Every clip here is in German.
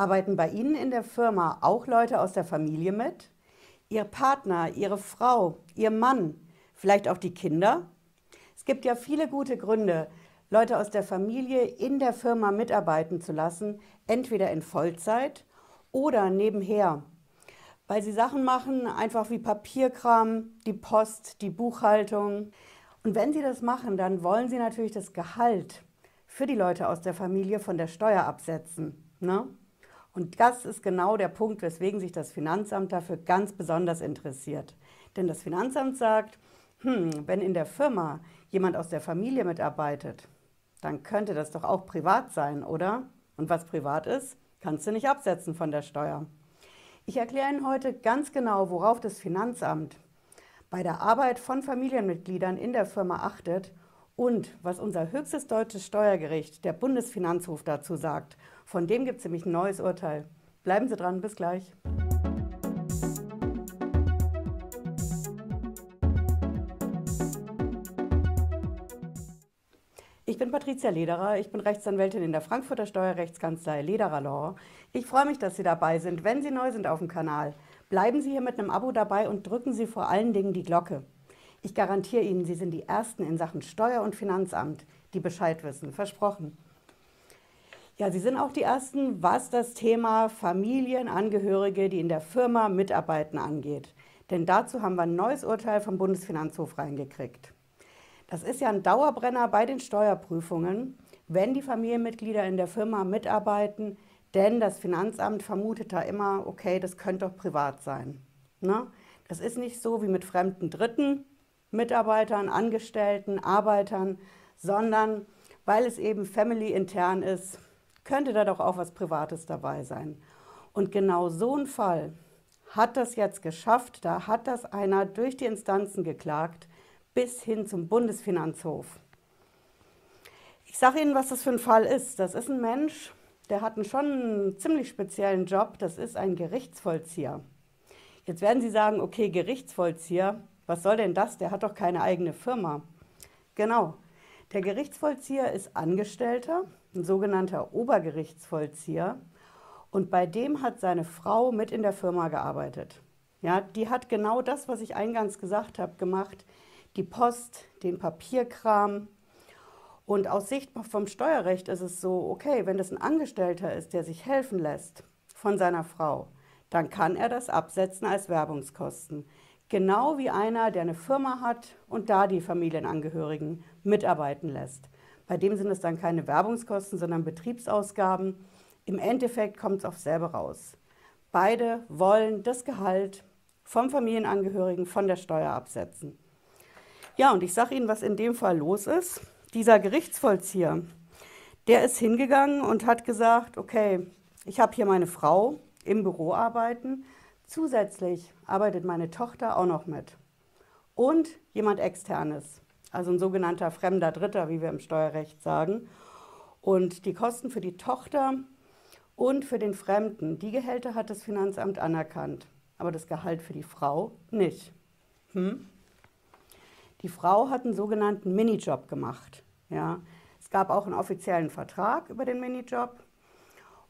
Arbeiten bei Ihnen in der Firma auch Leute aus der Familie mit? Ihr Partner, Ihre Frau, Ihr Mann, vielleicht auch die Kinder? Es gibt ja viele gute Gründe, Leute aus der Familie in der Firma mitarbeiten zu lassen, entweder in Vollzeit oder nebenher, weil sie Sachen machen, einfach wie Papierkram, die Post, die Buchhaltung. Und wenn sie das machen, dann wollen sie natürlich das Gehalt für die Leute aus der Familie von der Steuer absetzen, ne? Und das ist genau der Punkt, weswegen sich das Finanzamt dafür ganz besonders interessiert. Denn das Finanzamt sagt, wenn in der Firma jemand aus der Familie mitarbeitet, dann könnte das doch auch privat sein, oder? Und was privat ist, kannst du nicht absetzen von der Steuer. Ich erkläre Ihnen heute ganz genau, worauf das Finanzamt bei der Arbeit von Familienmitgliedern in der Firma achtet und was unser höchstes deutsches Steuergericht, der Bundesfinanzhof, dazu sagt. Von dem gibt es nämlich ein neues Urteil. Bleiben Sie dran, bis gleich. Ich bin Patricia Lederer, ich bin Rechtsanwältin in der Frankfurter Steuerrechtskanzlei Lederer Law. Ich freue mich, dass Sie dabei sind, wenn Sie neu sind auf dem Kanal. Bleiben Sie hier mit einem Abo dabei und drücken Sie vor allen Dingen die Glocke. Ich garantiere Ihnen, Sie sind die Ersten in Sachen Steuer- und Finanzamt, die Bescheid wissen. Versprochen. Ja, Sie sind auch die Ersten, was das Thema Familienangehörige, die in der Firma mitarbeiten, angeht. Denn dazu haben wir ein neues Urteil vom Bundesfinanzhof reingekriegt. Das ist ja ein Dauerbrenner bei den Steuerprüfungen, wenn die Familienmitglieder in der Firma mitarbeiten, denn das Finanzamt vermutet da immer, okay, das könnte doch privat sein. Ne? Das ist nicht so wie mit fremden Dritten, Mitarbeitern, Angestellten, Arbeitern, sondern weil es eben family-intern ist, könnte da doch auch was Privates dabei sein. Und genau so ein Fall hat das jetzt geschafft, da hat das einer durch die Instanzen geklagt, bis hin zum Bundesfinanzhof. Ich sage Ihnen, was das für ein Fall ist. Das ist ein Mensch, der hat schon einen ziemlich speziellen Job. Das ist ein Gerichtsvollzieher. Jetzt werden Sie sagen, okay, Gerichtsvollzieher, was soll denn das? Der hat doch keine eigene Firma. Genau, der Gerichtsvollzieher ist Angestellter, ein sogenannter Obergerichtsvollzieher. Und bei dem hat seine Frau mit in der Firma gearbeitet. Ja, die hat genau das, was ich eingangs gesagt habe, gemacht. Die Post, den Papierkram. Und aus Sicht vom Steuerrecht ist es so, okay, wenn das ein Angestellter ist, der sich helfen lässt von seiner Frau, dann kann er das absetzen als Werbungskosten. Genau wie einer, der eine Firma hat und da die Familienangehörigen mitarbeiten lässt. Bei dem sind es dann keine Werbungskosten, sondern Betriebsausgaben. Im Endeffekt kommt es auf selbe raus. Beide wollen das Gehalt vom Familienangehörigen von der Steuer absetzen. Ja, und ich sage Ihnen, was in dem Fall los ist. Dieser Gerichtsvollzieher, der ist hingegangen und hat gesagt, okay, ich habe hier meine Frau im Büro arbeiten, zusätzlich arbeitet meine Tochter auch noch mit und jemand Externes, also ein sogenannter fremder Dritter, wie wir im Steuerrecht sagen. Und die Kosten für die Tochter und für den Fremden, die Gehälter hat das Finanzamt anerkannt, aber das Gehalt für die Frau nicht. Die Frau hat einen sogenannten Minijob gemacht. Ja. Es gab auch einen offiziellen Vertrag über den Minijob.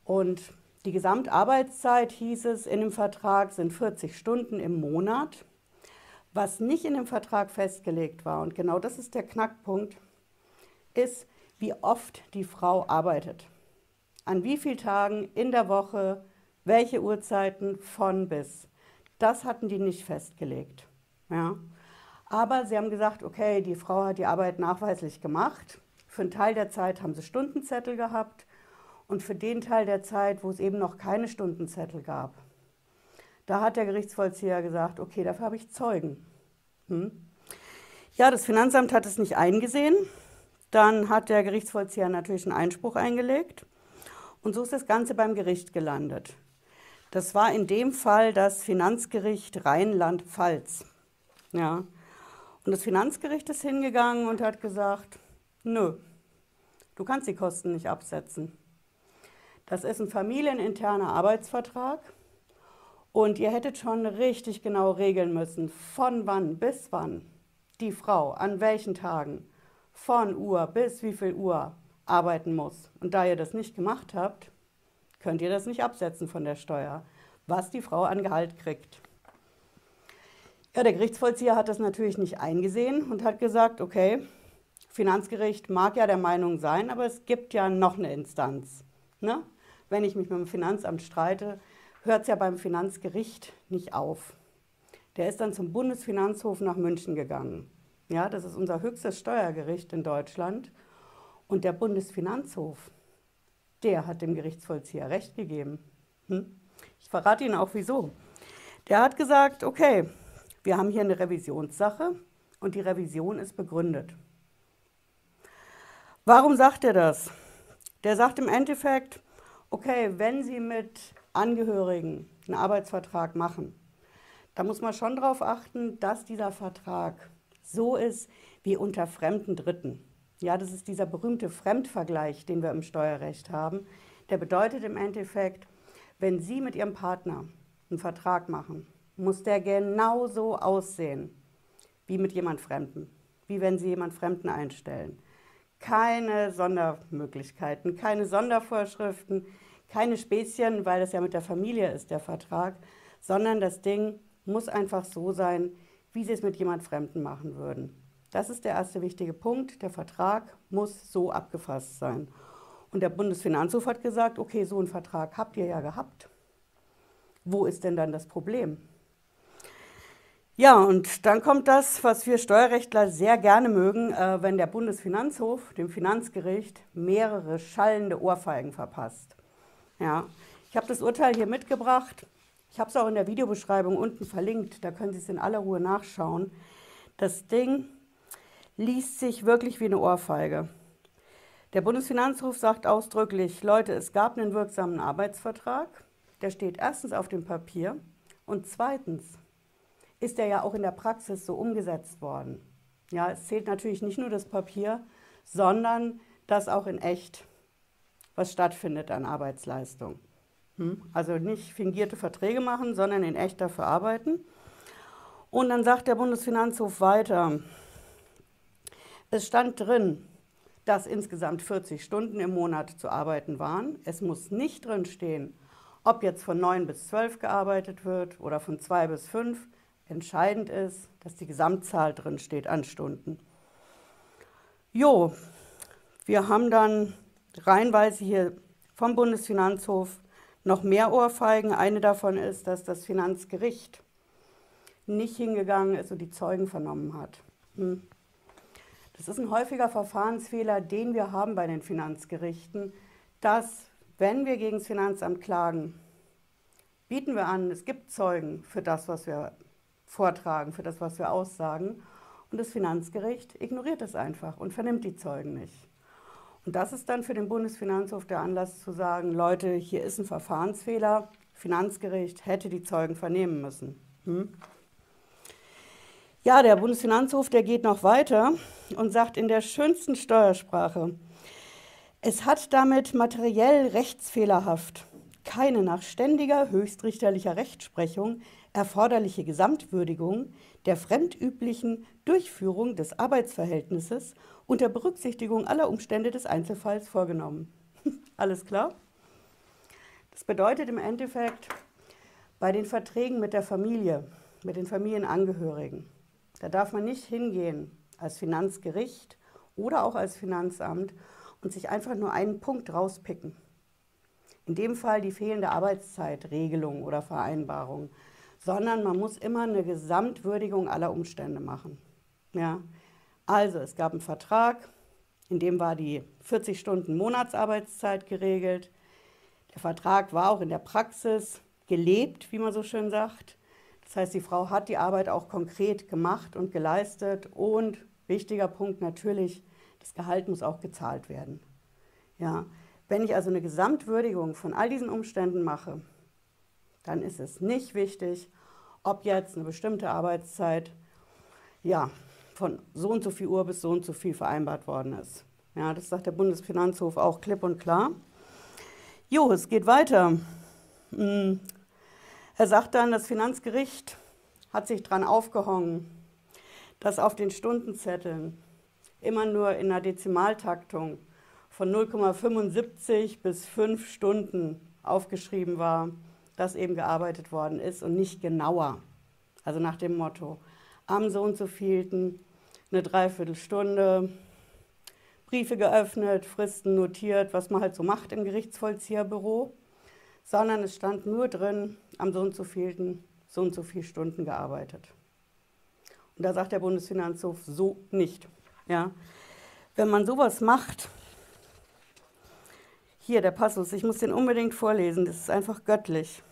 Und die Gesamtarbeitszeit, hieß es in dem Vertrag, sind 40 Stunden im Monat, was nicht in dem Vertrag festgelegt war. Und genau das ist der Knackpunkt, ist, wie oft die Frau arbeitet. An wie vielen Tagen in der Woche, welche Uhrzeiten, von bis. Das hatten die nicht festgelegt. Ja. Aber sie haben gesagt, okay, die Frau hat die Arbeit nachweislich gemacht. Für einen Teil der Zeit haben sie Stundenzettel gehabt und für den Teil der Zeit, wo es eben noch keine Stundenzettel gab, da hat der Gerichtsvollzieher gesagt, okay, dafür habe ich Zeugen. Ja, das Finanzamt hat es nicht eingesehen. Dann hat der Gerichtsvollzieher natürlich einen Einspruch eingelegt und so ist das Ganze beim Gericht gelandet. Das war in dem Fall das Finanzgericht Rheinland-Pfalz. Ja. Und das Finanzgericht ist hingegangen und hat gesagt, nö, du kannst die Kosten nicht absetzen. Das ist ein familieninterner Arbeitsvertrag und ihr hättet schon richtig genau regeln müssen, von wann bis wann die Frau an welchen Tagen von Uhr bis wie viel Uhr arbeiten muss. Und da ihr das nicht gemacht habt, könnt ihr das nicht absetzen von der Steuer, was die Frau an Gehalt kriegt. Ja, der Gerichtsvollzieher hat das natürlich nicht eingesehen und hat gesagt, okay, Finanzgericht mag ja der Meinung sein, aber es gibt ja noch eine Instanz. Ne? Wenn ich mich mit dem Finanzamt streite, hört es ja beim Finanzgericht nicht auf. Der ist dann zum Bundesfinanzhof nach München gegangen. Ja, das ist unser höchstes Steuergericht in Deutschland. Und der Bundesfinanzhof, der hat dem Gerichtsvollzieher Recht gegeben. Ich verrate Ihnen auch, wieso. Der hat gesagt, okay, wir haben hier eine Revisionssache und die Revision ist begründet. Warum sagt er das? Der sagt im Endeffekt, okay, wenn Sie mit Angehörigen einen Arbeitsvertrag machen, da muss man schon darauf achten, dass dieser Vertrag so ist wie unter fremden Dritten. Ja, das ist dieser berühmte Fremdvergleich, den wir im Steuerrecht haben. Der bedeutet im Endeffekt, wenn Sie mit Ihrem Partner einen Vertrag machen, muss der genauso aussehen wie mit jemand Fremden, wie wenn Sie jemand Fremden einstellen. Keine Sondermöglichkeiten, keine Sondervorschriften, keine Späßchen, weil das ja mit der Familie ist, der Vertrag, sondern das Ding muss einfach so sein, wie Sie es mit jemand Fremden machen würden. Das ist der erste wichtige Punkt, der Vertrag muss so abgefasst sein. Und der Bundesfinanzhof hat gesagt, okay, so einen Vertrag habt ihr ja gehabt. Wo ist denn dann das Problem? Ja, und dann kommt das, was wir Steuerrechtler sehr gerne mögen, wenn der Bundesfinanzhof dem Finanzgericht mehrere schallende Ohrfeigen verpasst. Ja, ich habe das Urteil hier mitgebracht. Ich habe es auch in der Videobeschreibung unten verlinkt. Da können Sie es in aller Ruhe nachschauen. Das Ding liest sich wirklich wie eine Ohrfeige. Der Bundesfinanzhof sagt ausdrücklich, Leute, es gab einen wirksamen Arbeitsvertrag. Der steht erstens auf dem Papier und zweitens ist der ja auch in der Praxis so umgesetzt worden. Ja, es zählt natürlich nicht nur das Papier, sondern dass auch in echt was stattfindet an Arbeitsleistung. Also nicht fingierte Verträge machen, sondern in echt dafür arbeiten. Und dann sagt der Bundesfinanzhof weiter, es stand drin, dass insgesamt 40 Stunden im Monat zu arbeiten waren. Es muss nicht drin stehen, ob jetzt von 9 bis 12 gearbeitet wird oder von 2 bis 5. Entscheidend ist, dass die Gesamtzahl drin steht an Stunden. Jo, wir haben dann reihenweise hier vom Bundesfinanzhof noch mehr Ohrfeigen. Eine davon ist, dass das Finanzgericht nicht hingegangen ist und die Zeugen vernommen hat. Das ist ein häufiger Verfahrensfehler, den wir haben bei den Finanzgerichten, dass, wenn wir gegen das Finanzamt klagen, bieten wir an, es gibt Zeugen für das, was wir vortragen, für das, was wir aussagen. Und das Finanzgericht ignoriert es einfach und vernimmt die Zeugen nicht. Und das ist dann für den Bundesfinanzhof der Anlass zu sagen, Leute, hier ist ein Verfahrensfehler, Finanzgericht hätte die Zeugen vernehmen müssen. Ja, der Bundesfinanzhof, der geht noch weiter und sagt in der schönsten Steuersprache, es hat damit materiell rechtsfehlerhaft keine nach ständiger höchstrichterlicher Rechtsprechung erforderliche Gesamtwürdigung der fremdüblichen Durchführung des Arbeitsverhältnisses unter Berücksichtigung aller Umstände des Einzelfalls vorgenommen. Alles klar? Das bedeutet im Endeffekt, bei den Verträgen mit der Familie, mit den Familienangehörigen, da darf man nicht hingehen als Finanzgericht oder auch als Finanzamt und sich einfach nur einen Punkt rauspicken. In dem Fall die fehlende Arbeitszeitregelung oder Vereinbarung, sondern man muss immer eine Gesamtwürdigung aller Umstände machen. Ja? Also es gab einen Vertrag, in dem war die 40 Stunden Monatsarbeitszeit geregelt. Der Vertrag war auch in der Praxis gelebt, wie man so schön sagt. Das heißt, die Frau hat die Arbeit auch konkret gemacht und geleistet. Und wichtiger Punkt natürlich, das Gehalt muss auch gezahlt werden. Ja? Wenn ich also eine Gesamtwürdigung von all diesen Umständen mache, dann ist es nicht wichtig, ob jetzt eine bestimmte Arbeitszeit ja, von so und so viel Uhr bis so und so viel vereinbart worden ist. Ja, das sagt der Bundesfinanzhof auch klipp und klar. Jo, es geht weiter. Er sagt dann, das Finanzgericht hat sich daran aufgehangen, dass auf den Stundenzetteln immer nur in einer Dezimaltaktung von 0,75 bis 5 Stunden aufgeschrieben war, dass eben gearbeitet worden ist und nicht genauer. Also nach dem Motto, am so und so vielten, eine Dreiviertelstunde, Briefe geöffnet, Fristen notiert, was man halt so macht im Gerichtsvollzieherbüro, sondern es stand nur drin, am so und so vielten, so und so viele Stunden gearbeitet. Und da sagt der Bundesfinanzhof so nicht. Ja. Wenn man sowas macht, hier der Passus, ich muss den unbedingt vorlesen, das ist einfach göttlich.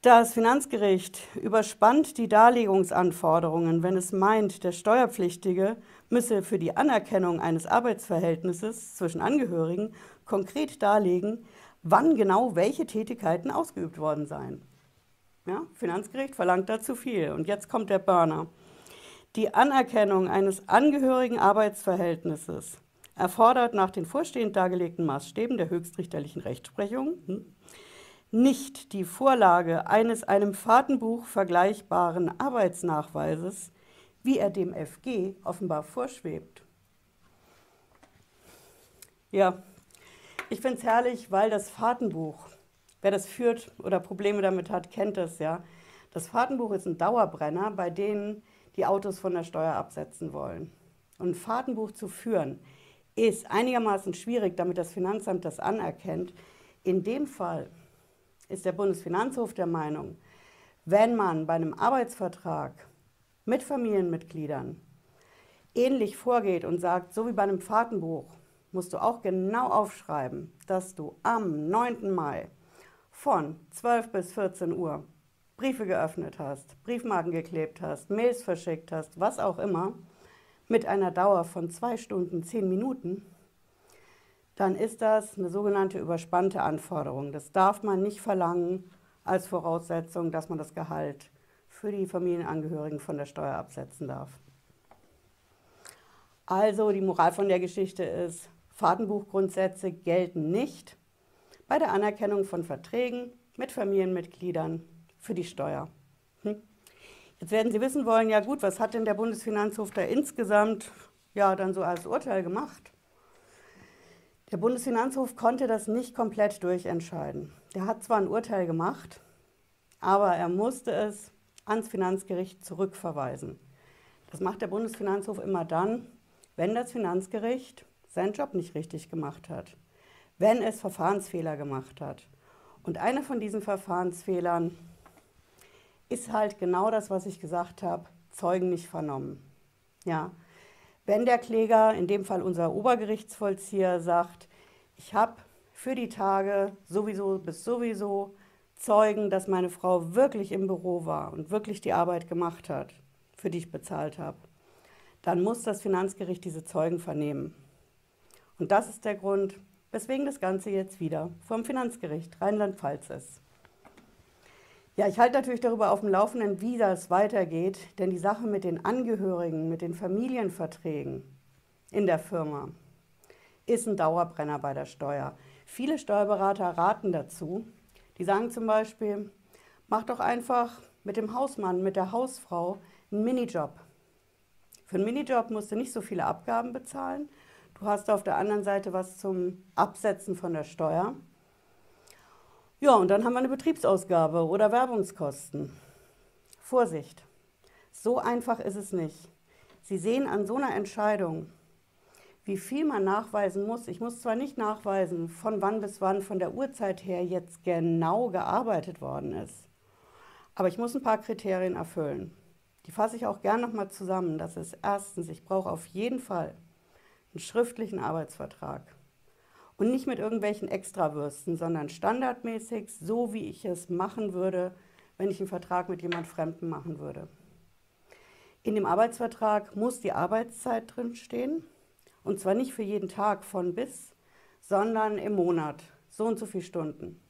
Das Finanzgericht überspannt die Darlegungsanforderungen, wenn es meint, der Steuerpflichtige müsse für die Anerkennung eines Arbeitsverhältnisses zwischen Angehörigen konkret darlegen, wann genau welche Tätigkeiten ausgeübt worden seien. Ja, Finanzgericht verlangt da zu viel. Und jetzt kommt der Burner. Die Anerkennung eines angehörigen Arbeitsverhältnisses erfordert nach den vorstehend dargelegten Maßstäben der höchstrichterlichen Rechtsprechung nicht die Vorlage eines einem Fahrtenbuch vergleichbaren Arbeitsnachweises, wie er dem FG offenbar vorschwebt. Ja, ich finde es herrlich, weil das Fahrtenbuch, wer das führt oder Probleme damit hat, kennt das ja. Das Fahrtenbuch ist ein Dauerbrenner, bei denen die Autos von der Steuer absetzen wollen. Und ein Fahrtenbuch zu führen, ist einigermaßen schwierig, damit das Finanzamt das anerkennt. In dem Fall ist der Bundesfinanzhof der Meinung, wenn man bei einem Arbeitsvertrag mit Familienmitgliedern ähnlich vorgeht und sagt, so wie bei einem Fahrtenbuch, musst du auch genau aufschreiben, dass du am 9. Mai von 12 bis 14 Uhr Briefe geöffnet hast, Briefmarken geklebt hast, Mails verschickt hast, was auch immer, mit einer Dauer von 2 Stunden, 10 Minuten, dann ist das eine sogenannte überspannte Anforderung. Das darf man nicht verlangen als Voraussetzung, dass man das Gehalt für die Familienangehörigen von der Steuer absetzen darf. Also die Moral von der Geschichte ist, Fahrtenbuchgrundsätze gelten nicht bei der Anerkennung von Verträgen mit Familienmitgliedern für die Steuer. Jetzt werden Sie wissen wollen, ja gut, was hat denn der Bundesfinanzhof da insgesamt ja dann so als Urteil gemacht? Der Bundesfinanzhof konnte das nicht komplett durchentscheiden. Der hat zwar ein Urteil gemacht, aber er musste es ans Finanzgericht zurückverweisen. Das macht der Bundesfinanzhof immer dann, wenn das Finanzgericht seinen Job nicht richtig gemacht hat, wenn es Verfahrensfehler gemacht hat. Und einer von diesen Verfahrensfehlern ist halt genau das, was ich gesagt habe, Zeugen nicht vernommen. Ja. Wenn der Kläger, in dem Fall unser Obergerichtsvollzieher, sagt, ich habe für die Tage sowieso bis sowieso Zeugen, dass meine Frau wirklich im Büro war und wirklich die Arbeit gemacht hat, für die ich bezahlt habe, dann muss das Finanzgericht diese Zeugen vernehmen. Und das ist der Grund, weswegen das Ganze jetzt wieder vom Finanzgericht Rheinland-Pfalz ist. Ja, ich halte natürlich darüber auf dem Laufenden, wie das weitergeht, denn die Sache mit den Angehörigen, mit den Familienverträgen in der Firma ist ein Dauerbrenner bei der Steuer. Viele Steuerberater raten dazu. Die sagen zum Beispiel, mach doch einfach mit dem Hausmann, mit der Hausfrau einen Minijob. Für einen Minijob musst du nicht so viele Abgaben bezahlen. Du hast auf der anderen Seite was zum Absetzen von der Steuer. Ja, und dann haben wir eine Betriebsausgabe oder Werbungskosten. Vorsicht, so einfach ist es nicht. Sie sehen an so einer Entscheidung, wie viel man nachweisen muss. Ich muss zwar nicht nachweisen, von wann bis wann, von der Uhrzeit her jetzt genau gearbeitet worden ist, aber ich muss ein paar Kriterien erfüllen. Die fasse ich auch gern nochmal zusammen. Das ist erstens, ich brauche auf jeden Fall einen schriftlichen Arbeitsvertrag und nicht mit irgendwelchen Extrawürsten, sondern standardmäßig, so wie ich es machen würde, wenn ich einen Vertrag mit jemand Fremden machen würde. In dem Arbeitsvertrag muss die Arbeitszeit drinstehen und zwar nicht für jeden Tag von bis, sondern im Monat so und so viele Stunden.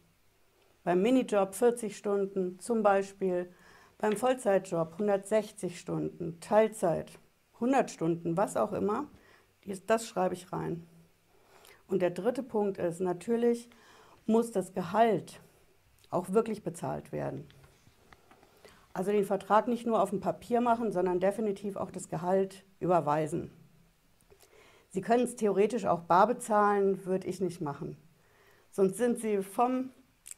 Beim Minijob 40 Stunden zum Beispiel, beim Vollzeitjob 160 Stunden, Teilzeit 100 Stunden, was auch immer. Das schreibe ich rein. Und der dritte Punkt ist, natürlich muss das Gehalt auch wirklich bezahlt werden. Also den Vertrag nicht nur auf dem Papier machen, sondern definitiv auch das Gehalt überweisen. Sie können es theoretisch auch bar bezahlen, würde ich nicht machen. Sonst sind Sie vom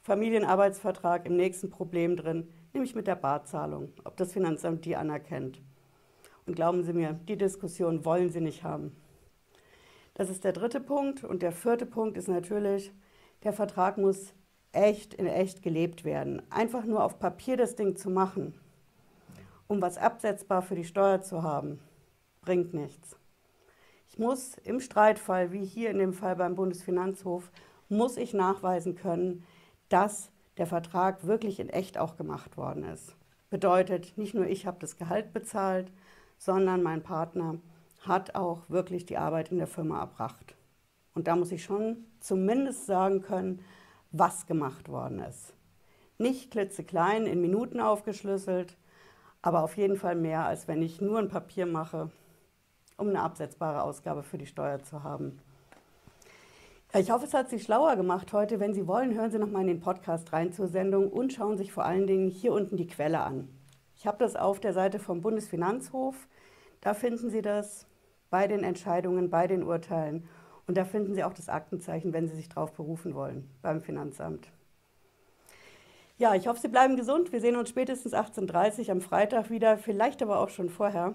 Familienarbeitsvertrag im nächsten Problem drin, nämlich mit der Barzahlung, ob das Finanzamt die anerkennt. Und glauben Sie mir, die Diskussion wollen Sie nicht haben. Das ist der dritte Punkt. Und der vierte Punkt ist natürlich, der Vertrag muss echt in echt gelebt werden. Einfach nur auf Papier das Ding zu machen, um was absetzbar für die Steuer zu haben, bringt nichts. Ich muss im Streitfall, wie hier in dem Fall beim Bundesfinanzhof, muss ich nachweisen können, dass der Vertrag wirklich in echt auch gemacht worden ist. Bedeutet, nicht nur ich habe das Gehalt bezahlt, sondern mein Partner hat auch wirklich die Arbeit in der Firma erbracht. Und da muss ich schon zumindest sagen können, was gemacht worden ist. Nicht klitzeklein in Minuten aufgeschlüsselt, aber auf jeden Fall mehr, als wenn ich nur ein Papier mache, um eine absetzbare Ausgabe für die Steuer zu haben. Ich hoffe, es hat Sie schlauer gemacht heute. Wenn Sie wollen, hören Sie nochmal in den Podcast rein zur Sendung und schauen sich vor allen Dingen hier unten die Quelle an. Ich habe das auf der Seite vom Bundesfinanzhof. Da finden Sie das bei den Entscheidungen, bei den Urteilen. Und da finden Sie auch das Aktenzeichen, wenn Sie sich darauf berufen wollen, beim Finanzamt. Ja, ich hoffe, Sie bleiben gesund. Wir sehen uns spätestens 18:30 Uhr am Freitag wieder, vielleicht aber auch schon vorher.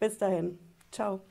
Bis dahin. Ciao.